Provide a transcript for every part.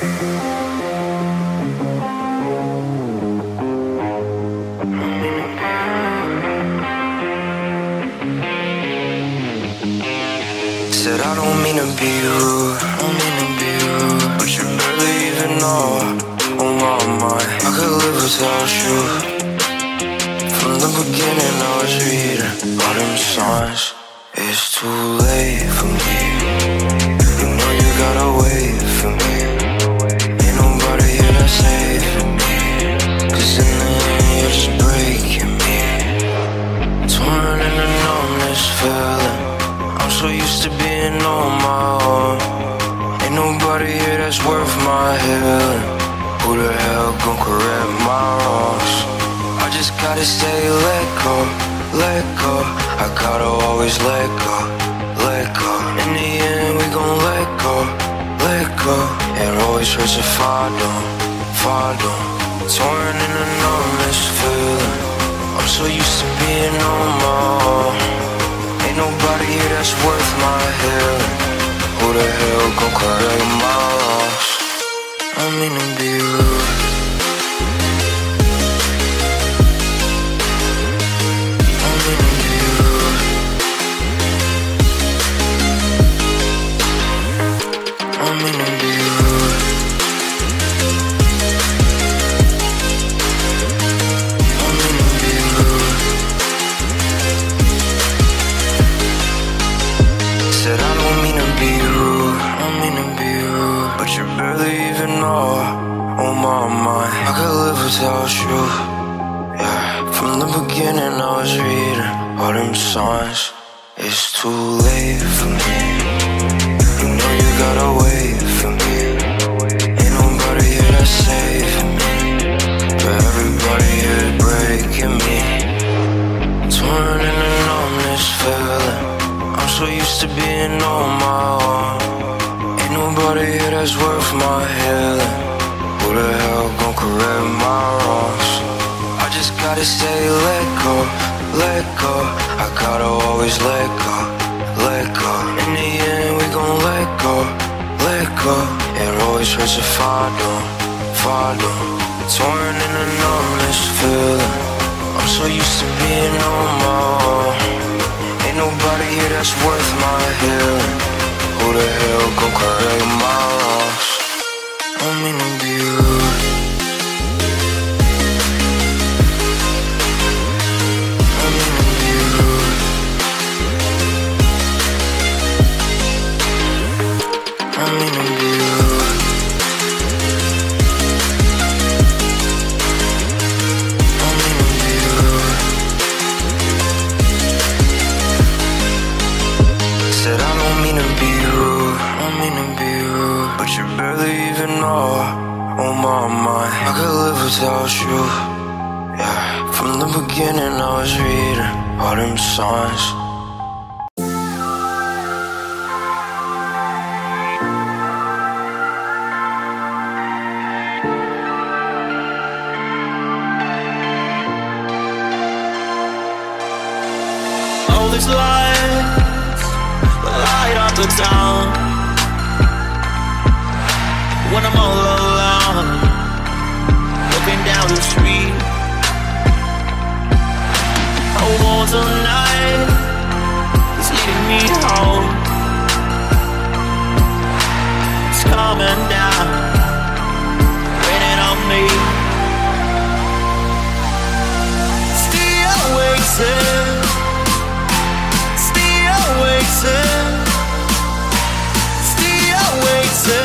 Said I don't mean to be rude, but you barely even know on my mind. I could live without you. From the beginning I was reading all them signs. It's too late for me. You know you gotta wait for me. Ain't nobody here that's saving me, 'cause in the end you're just breaking me. Torn in a numbness feeling. I'm so used to being on my own. Ain't nobody here that's worth my healing. Who the hell gon' correct my wrongs? I just gotta stay let go, I gotta always let go, In the end we gon' let go, It always hurts if I don't, Torn in a numbness feeling. I'm so used to being on my own. Ain't nobody here that's worth my healing. Who the hell gon' correct my wrongs? I mean to be rude. You barely even know on my mind. I could live without you, yeah. From the beginning I was reading all them signs. It's too late for me. You know you gotta wait for me. Ain't nobody here that's saving me, but everybody here is breaking me. Torn in a numbness feeling. I'm so used to being on my own. Nobody here that's worth my healing. Who the hell gon' correct my wrongs? I just gotta stay let go, I gotta always let go, In the end we gon' let go, It always hurts if I don't, Torn in a numbness feeling. I'm so used to being on my own. Ain't nobody here that's worth my healing. Who the hell gon' correct my wrongs? I mean to be rude. I mean to be rude. I mean to be rude. I mean to be rude. Said I don't mean to be rude. But you barely even know on my mind. I could live without you, yeah. From the beginning I was reading all them signs. All these lights light up the town. When I'm all alone, looking down the street, I want tonight. It's leading me home. It's coming down, raining on me. Stay awake, sir. Stay awake, sir. Stay awake, sir.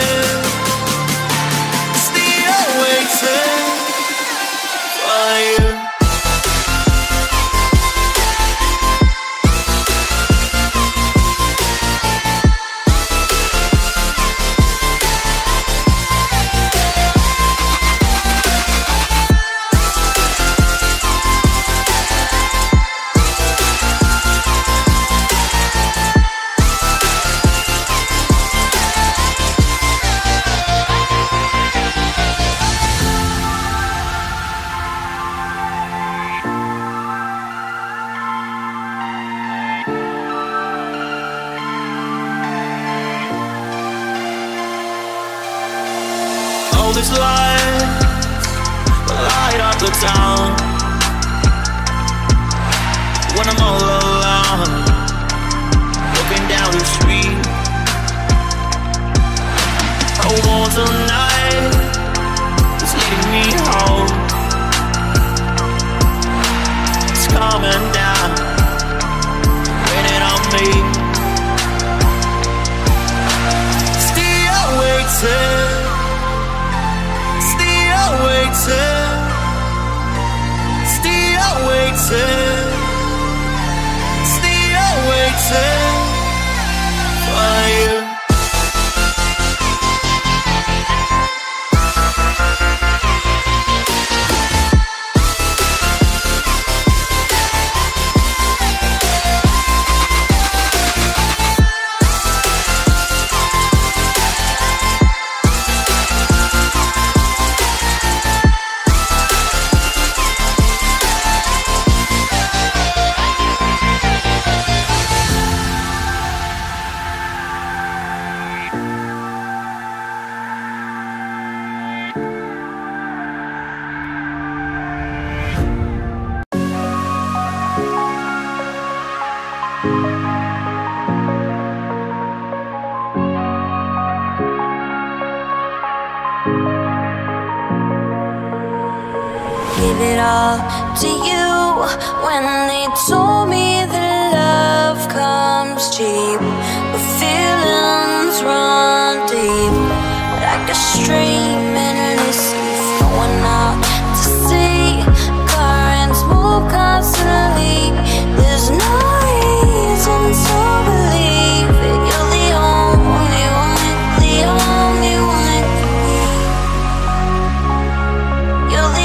this light will light up the town. When I'm all alone, looking down the street, I want the night that's leading me home. It's coming down, waiting on me. Still waiting, still waiting, still waiting for you. Give it all to you. When they told me that love comes cheap, the feelings run deep like a stream, endless, going out to sea. Currents move constantly. There's no reason to believe that you're the only one for me. You're the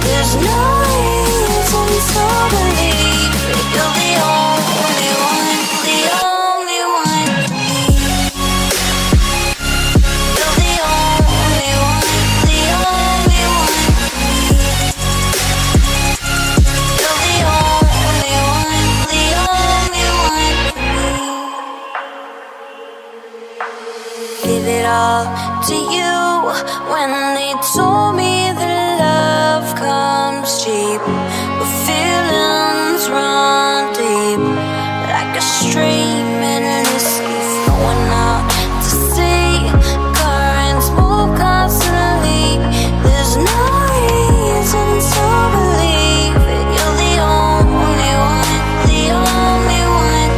there's no reason to believe that you're the only one, the only one for me. You're the only one, the only one for me. You're the only one, the only one for me. Give it all to you. When they told me that love comes cheap, the feelings run.